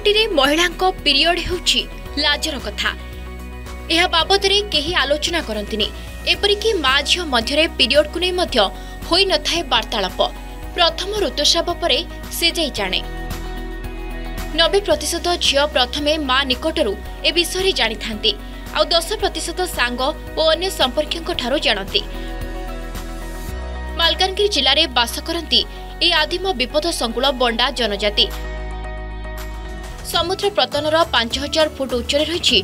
बंदाघाटी रे महिलांको पीरियड हेउची लाजर कथा। एहा बाबत रे केही आलोचना करंतिनी। एपरिकी माँ झियो मध्यरे पीरियड कुने मध्य होई नथाय वार्तालाप। प्रथम ऋतुस्राव परे से जाई जाने 90% झियो प्रथमे माँ निकटरू ए विषय जानी थांती, आ 10% सांग ओ अन्य संपर्कियंको ठारो जानती। मालकानगिरी जिले में बास करती ए आदिम विपद संकुल बंडा जनजाति। समुद्र प्रतनर 5000 फुट उच्चरे रही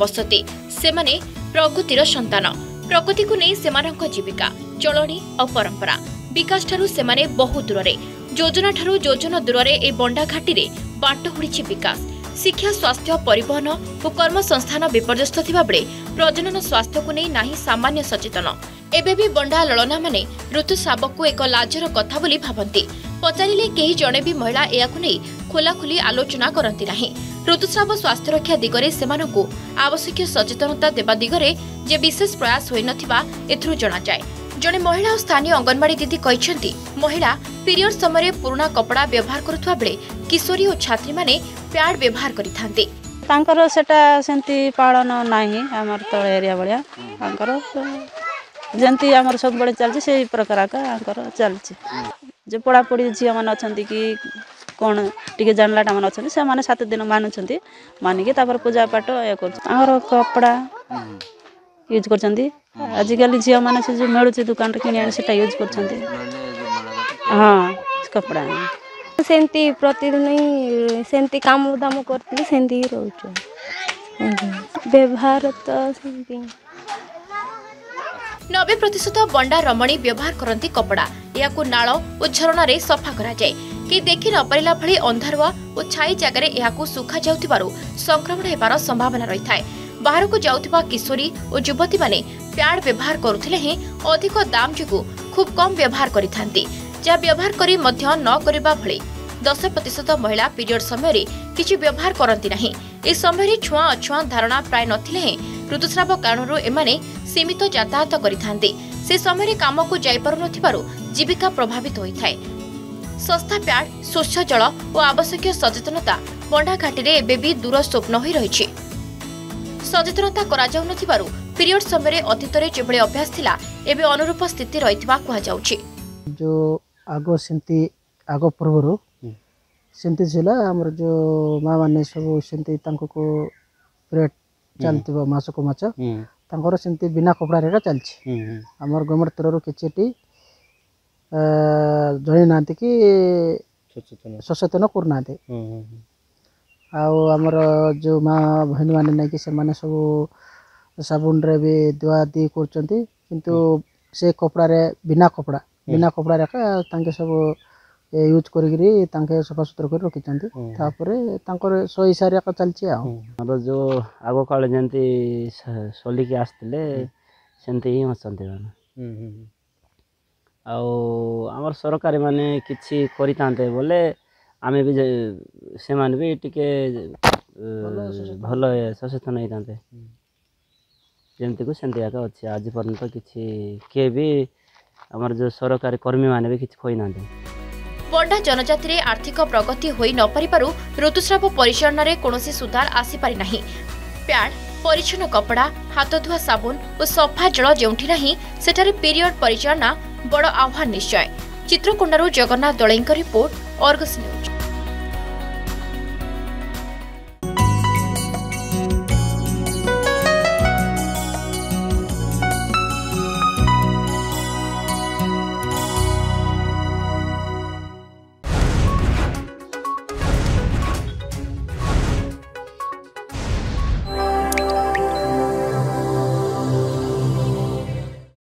बसती। सेमाने प्रकृतिर संतान, प्रकृति को नहीं सेमानक जीविका चलनी और परंपरा विकास ठारू सेमाने बहुत दूर रे। योजना ठारू योजना दूर रे ए बंडा घाटी रे बाट हुड़ी विकास। शिक्षा, स्वास्थ्य, परिवहन और कर्म संस्थान विपर्यस्त थिबा बेले प्रजनन स्वास्थ्य को नहीं नाही सामान्य सचेतन। एबे भी बंडा लड़ना माने ऋतुस्राव को एक लाजर कथा बोली भाबंती। पचारिले केही जणे भी महिला एया को नहीं खोलाखोली आलोचना करती नहीं। ऋतुस्राव स्वास्थ्य रक्षा दिगरे सेमानकु आवश्यक सचेतनता देवा दिगरे जे विशेष प्रयास होई नथिबा एथरु जना जाय। जणे महिला और स्थानीय अंगनवाड़ी दीदी कहिसेंती, महिला पीरियड समय पुराना कपड़ा व्यवहार करुवा बेले किशोरी और छात्री माने प्याड व्यवहार करी थांती। तांकर सेटा सेंती पालन नाही। हमर तळ एरिया बळिया तांकर जेंती हमर सब बळे चलची सेही प्रकार का तांकर चलची। जे पडा पडी जिया मान अछंती की कोन टिके जानलाटा मान अछंती से माने 7 दिन मानुछंती मानिके तापर पूजा पाठ ए करछ। तांकर कपड़ा यूज करछंती। आज काली जिया मान से जे मेळुची दुकान रे किनि आनी सेटा यूज करछंती। हां कपड़ा सेंती प्रतिदिन सेंती काम दाम करती सेंती रोज व्यवहार तो सेंती 90% बंडा रमणी व्यवहार करती कपड़ा। या को नालो ओ झरणा रे सफा करा जाय कि देखि न परिला भली अंधारवा ओ छाई जागा रे या को सुखा जाउतिबारो संक्रमण हेबारो संभावना रही थाए। बाहर को जाउतिबा किशोरी ओ युवती माने प्याड व्यवहार करूथिले हे अधिक दाम जुगु खूब कम व्यवहार करी थांती। जहाँ व्यवहार करी मध्य न करबा भले 10% महिला पीरियड समय किसी व्यवहार करती ना। इस समय छुआ अछुआ धारणा प्राय नथिले ऋतुस्राव कारण एमाने सीमित यातायात करी से समय काम को जाईपारु जीविका प्रभावित होता है। सस्ता प्याड, स्वच्छ जल और आवश्यक सचेतनता बंडाघाटी में एबी दूर स्वप्न हो रही। सचेतनता कर पीरियड समय अतीत जो अभ्यास था एवं अनुरूप स्थिति रही कह आगो सेंती आगो पूर्व सेंती जिला आमर जो माँ मैंने सब सेंती को पीरियड चलती मस को मच तर से बिना कपड़ा रेटा चलती। आमर गवर्नमेंट तरफ किसी जन ना कि सचेतन करना आमर जो माँ बहन मैंने ना कि सब साबुन रे भी दुआ दी कर से कपड़ा रे बिना कपड़ा रखा सब यूज कर सफा सुतरा कर रखी सो हिसाब रखा चलती। जो आग काले जमी सोलिकी आसते सेमती ही हसते आमर सरकार मैंने किसी करते बोले आम भी से भी टे भल सचेतन होता जमती को सेमती आका अच्छे आज पर्यटन किसी किए भी हमारे जो सरकारी कर्मी माने भी किछ खोई ना दे। बंडा जनजाति रे आर्थिक प्रगति होई न परिपारु ऋतुस्राव परिचरण रे कोनोसी सुधार आसी पारि नाही। प्याड, परिचरण कपड़ा, हाथ धुआ साबुन और सफा जल जेउठी नाही सेठारे पीरियड परिचरण बड़ आह्वान निश्चय। चित्रकुंडारू जगन्नाथ दळेंकर रिपोर्ट, अर्गस न्यूज।